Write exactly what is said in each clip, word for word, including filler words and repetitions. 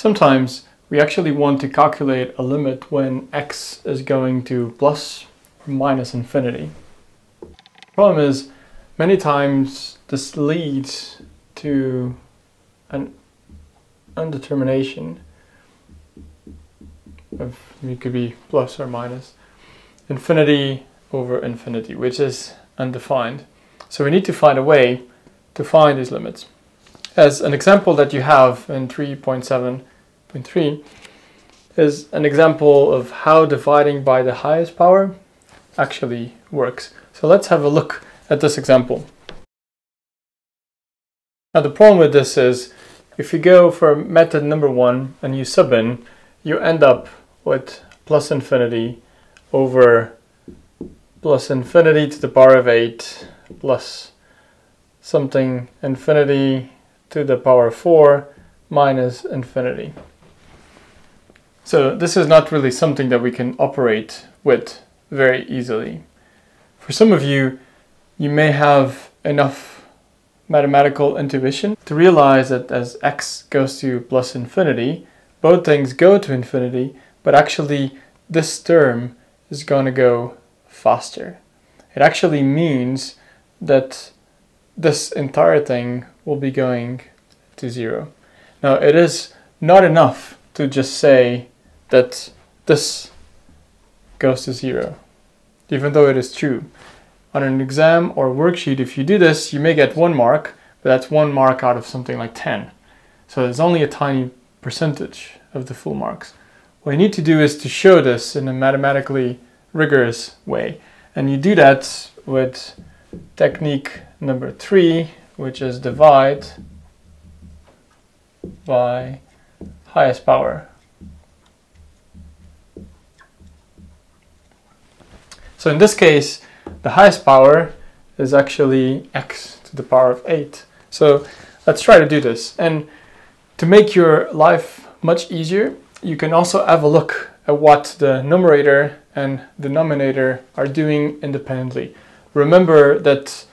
Sometimes we actually want to calculate a limit when x is going to plus or minus infinity. The problem is many times this leads to an undetermination of, it could be plus or minus, infinity over infinity, which is undefined. So we need to find a way to find these limits. As an example that you have in three point seven point three is an example of how dividing by the highest power actually works. So let's have a look at this example. Now the problem with this is, if you go for method number one and you sub in, you end up with plus infinity over plus infinity to the power of eight plus something infinity to the power of four minus infinity. So this is not really something that we can operate with very easily. For some of you, you may have enough mathematical intuition to realize that as x goes to plus infinity, both things go to infinity, but actually this term is going to go faster. It actually means that this entire thing will be going to zero. Now, it is not enough to just say that this goes to zero, even though it is true. On an exam or worksheet, if you do this, you may get one mark, but that's one mark out of something like ten. So there's only a tiny percentage of the full marks. What you need to do is to show this in a mathematically rigorous way. And you do that with technique number three, which is divide by highest power. So in this case, the highest power is actually x to the power of eight. So let's try to do this. And to make your life much easier, you can also have a look at what the numerator and denominator are doing independently. Remember that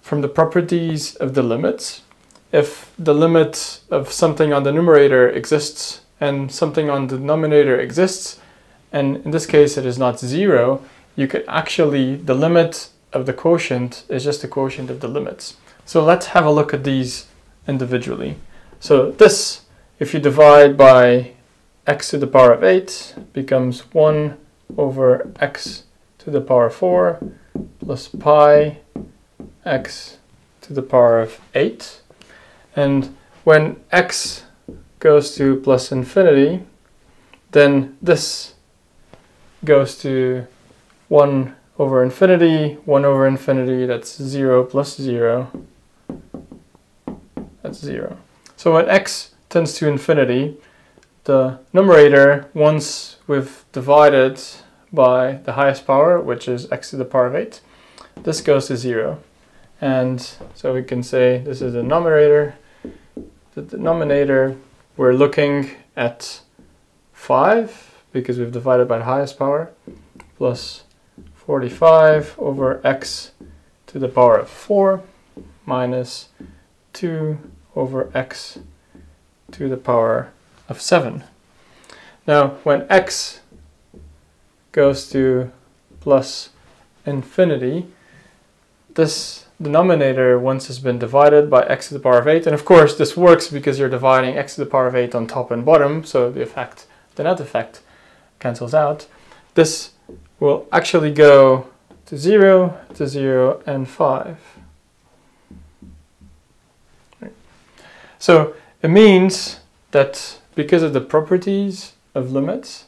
from the properties of the limits, if the limit of something on the numerator exists and something on the denominator exists, and in this case it is not zero, you could actually, the limit of the quotient is just the quotient of the limits. So let's have a look at these individually. So this, if you divide by x to the power of eight, becomes one over x to the power of four plus pi x to the power of eight. And when x goes to plus infinity, then this goes to one over infinity, one over infinity, that's zero plus zero, that's zero. So when x tends to infinity, the numerator, once we've divided by the highest power, which is x to the power of eight, this goes to zero. And so we can say this is the numerator. The denominator, we're looking at five, because we've divided by the highest power, plus forty-five over x to the power of four minus two over x to the power of seven. Now, when x goes to plus infinity, this denominator once has been divided by x to the power of eight. And of course, this works because you're dividing x to the power of eight on top and bottom, so the effect, the net effect cancels out. This will actually go to zero, to zero, and five. So it means that because of the properties of limits,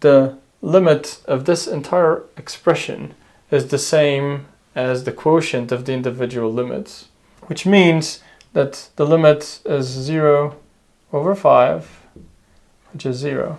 the limit of this entire expression is the same as the quotient of the individual limits, which means that the limit is zero over five, which is zero.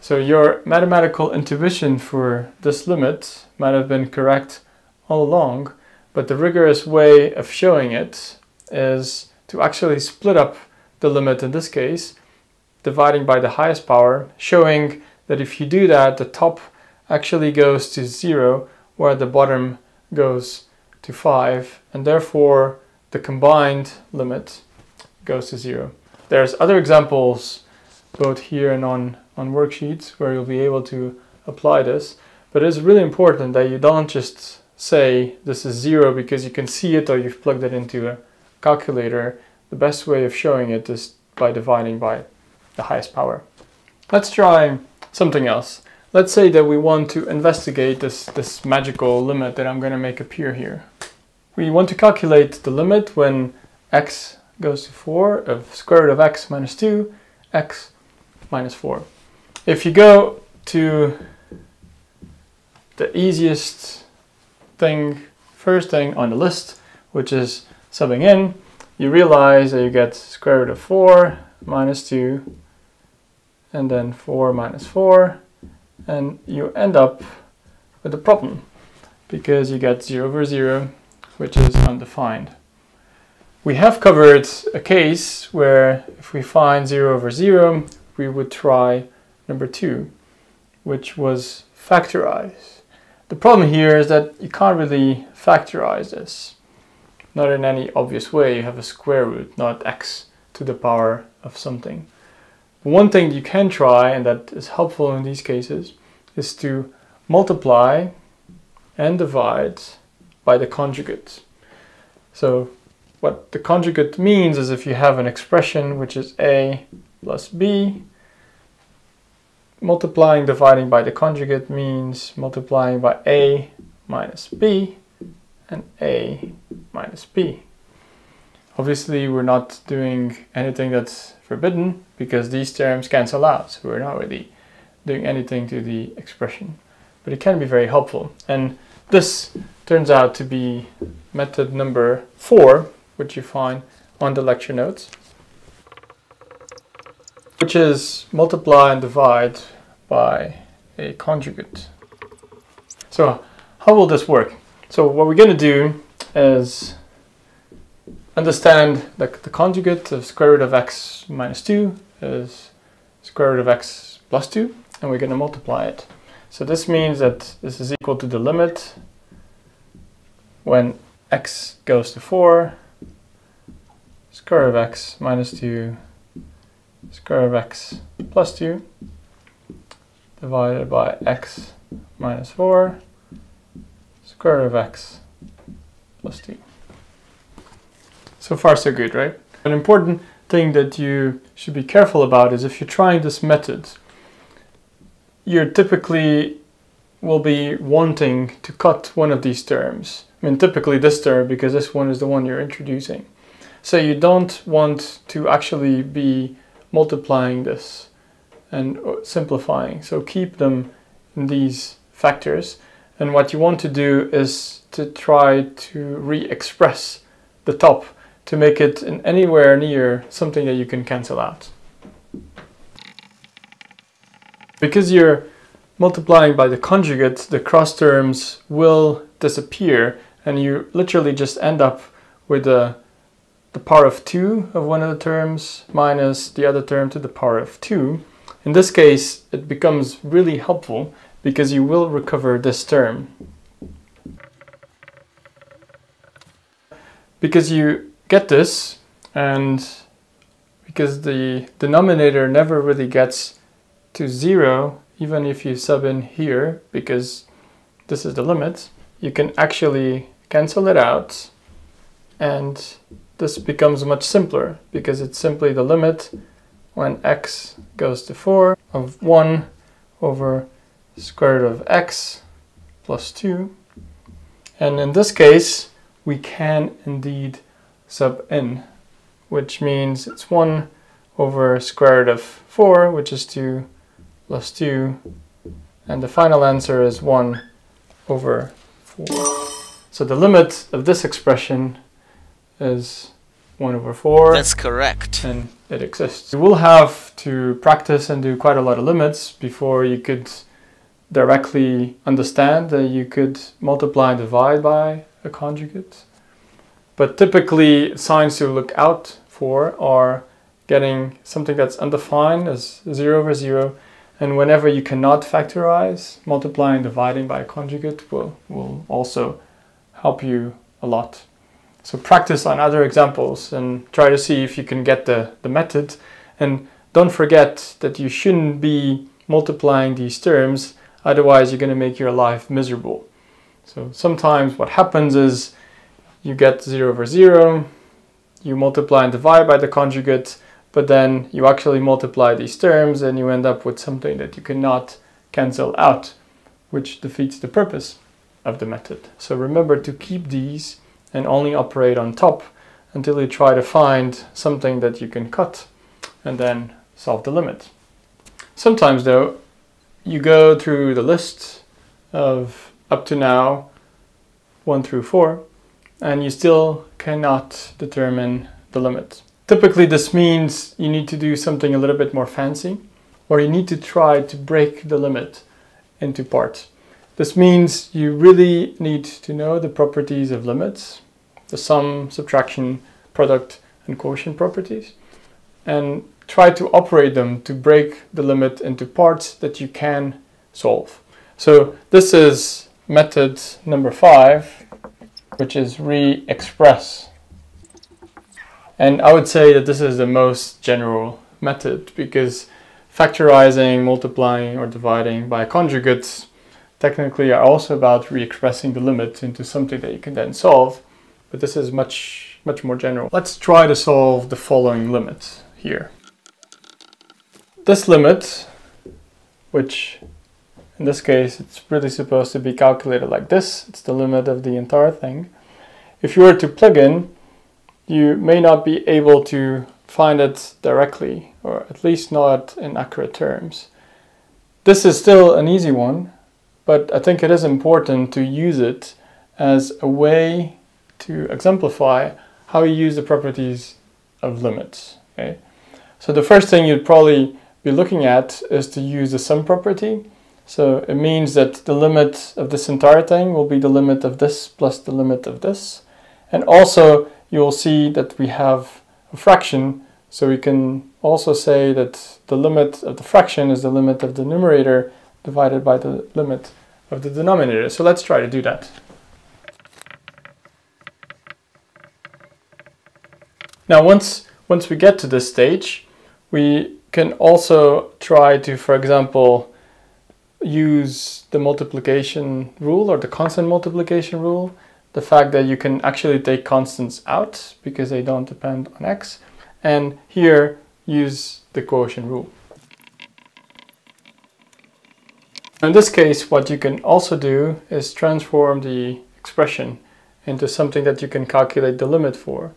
So your mathematical intuition for this limit might have been correct all along, but the rigorous way of showing it is to actually split up the limit, in this case, dividing by the highest power, showing that if you do that, the top actually goes to zero, where the bottom goes to five, and therefore the combined limit goes to zero. There's other examples both here and on, on worksheets where you'll be able to apply this, but it's really important that you don't just say this is zero because you can see it or you've plugged it into a calculator. The best way of showing it is by dividing by the highest power. Let's try something else. Let's say that we want to investigate this, this magical limit that I'm going to make appear here. We want to calculate the limit when x goes to four of square root of x minus two, x minus four. If you go to the easiest thing, first thing on the list, which is subbing in, you realize that you get square root of four minus two, and then four minus four, and you end up with a problem because you get zero over zero, which is undefined. We have covered a case where if we find zero over zero, we would try number two, which was factorize. The problem here is that you can't really factorize this, not in any obvious way. You have a square root, not x to the power of something. One thing you can try, and that is helpful in these cases, is to multiply and divide by the conjugate. So what the conjugate means is if you have an expression which is a plus b, multiplying dividing by the conjugate means multiplying by a minus b and a minus b. Obviously we're not doing anything that's forbidden because these terms cancel out, so we're not really doing anything to the expression, but it can be very helpful. And this turns out to be method number four, which you find on the lecture notes, which is multiply and divide by a conjugate. So how will this work? So what we're going to do is understand that the conjugate of square root of x minus two is square root of x plus two, and we're going to multiply it. So this means that this is equal to the limit when x goes to four, square root of x minus two, square root of x plus two, divided by x minus four, square root of x plus two. So far so good, right? An important thing that you should be careful about is if you're trying this method, you typically will be wanting to cut one of these terms. I mean, typically this term, because this one is the one you're introducing. So you don't want to actually be multiplying this and simplifying. So keep them in these factors. And what you want to do is to try to re-express the top to make it in anywhere near something that you can cancel out. Because you're multiplying by the conjugate, the cross terms will disappear and you literally just end up with the, the power of two of one of the terms minus the other term to the power of two. In this case, it becomes really helpful because you will recover this term. Because you get this, and because the denominator never really gets to zero, even if you sub in here, because this is the limit, you can actually cancel it out, and this becomes much simpler because it's simply the limit when x goes to four of one over square root of x plus two. And in this case, we can indeed sub in, which means it's one over square root of four, which is two, plus two, and the final answer is one over four. So the limit of this expression is one over four. That's correct. And it exists. You will have to practice and do quite a lot of limits before you could directly understand that you could multiply and divide by a conjugate. But typically signs to look out for are getting something that's undefined as zero over zero, and whenever you cannot factorize, multiplying and dividing by a conjugate will, will also help you a lot. So practice on other examples and try to see if you can get the, the method. And don't forget that you shouldn't be multiplying these terms, otherwise you're going to make your life miserable. So sometimes what happens is you get zero over zero, you multiply and divide by the conjugate, but then you actually multiply these terms and you end up with something that you cannot cancel out, which defeats the purpose of the method. So remember to keep these and only operate on top until you try to find something that you can cut and then solve the limit. Sometimes though, you go through the list of up to now, one through four, and you still cannot determine the limit. Typically this means you need to do something a little bit more fancy, or you need to try to break the limit into parts. This means you really need to know the properties of limits, the sum, subtraction, product, and quotient properties, and try to operate them to break the limit into parts that you can solve. So this is method number five, which is re-express. And I would say that this is the most general method, because factorizing, multiplying, or dividing by conjugates technically are also about re-expressing the limit into something that you can then solve. But this is much, much more general. Let's try to solve the following limit here. This limit, which in this case it's really supposed to be calculated like this, it's the limit of the entire thing. If you were to plug in, you may not be able to find it directly, or at least not in accurate terms. This is still an easy one, but I think it is important to use it as a way to exemplify how you use the properties of limits. Okay? So the first thing you'd probably be looking at is to use the sum property. So it means that the limit of this entire thing will be the limit of this plus the limit of this. And also you'll see that we have a fraction. So we can also say that the limit of the fraction is the limit of the numerator divided by the limit of the denominator. So let's try to do that. Now once, once we get to this stage, we can also try to, for example, use the multiplication rule or the constant multiplication rule, the fact that you can actually take constants out because they don't depend on x, and here use the quotient rule. In this case, what you can also do is transform the expression into something that you can calculate the limit for.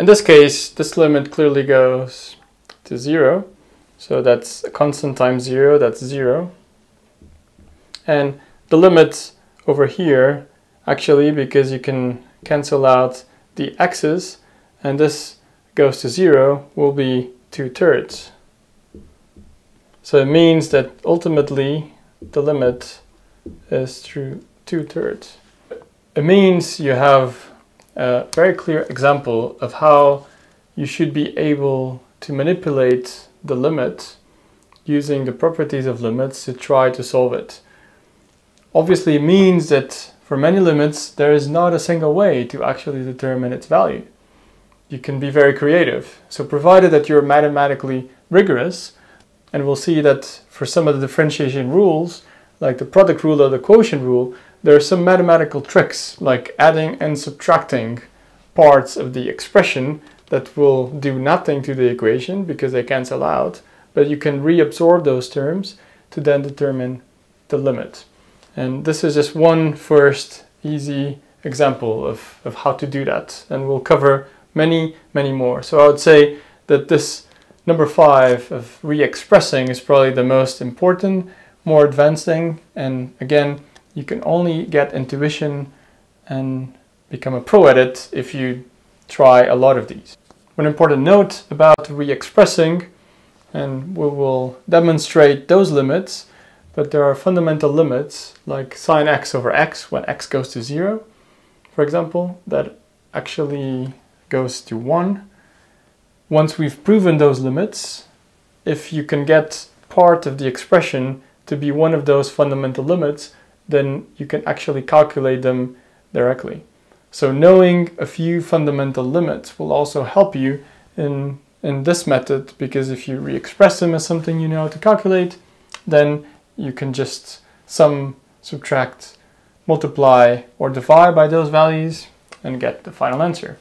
In this case, this limit clearly goes to zero, so that's a constant times zero, that's zero. And the limit over here, actually, because you can cancel out the x's, and this goes to zero, will be two-thirds. So it means that ultimately the limit is through two-thirds. It means you have a very clear example of how you should be able to manipulate the limit using the properties of limits to try to solve it. Obviously it means that for many limits there is not a single way to actually determine its value. You can be very creative. So provided that you're mathematically rigorous, and we'll see that for some of the differentiation rules, like the product rule or the quotient rule, there are some mathematical tricks like adding and subtracting parts of the expression that will do nothing to the equation because they cancel out, but you can reabsorb those terms to then determine the limit. And this is just one first easy example of, of how to do that. And we'll cover many, many more. So I would say that this number five of re-expressing is probably the most important, more advanced thing. And again, you can only get intuition and become a pro at it if you try a lot of these. One important note about re-expressing, and we will demonstrate those limits, but there are fundamental limits like sine x over x when x goes to zero, for example, that actually goes to one. Once we've proven those limits, if you can get part of the expression to be one of those fundamental limits, then you can actually calculate them directly. So knowing a few fundamental limits will also help you in, in this method, because if you re-express them as something you know how to calculate, then you can just sum, subtract, multiply, or divide by those values and get the final answer.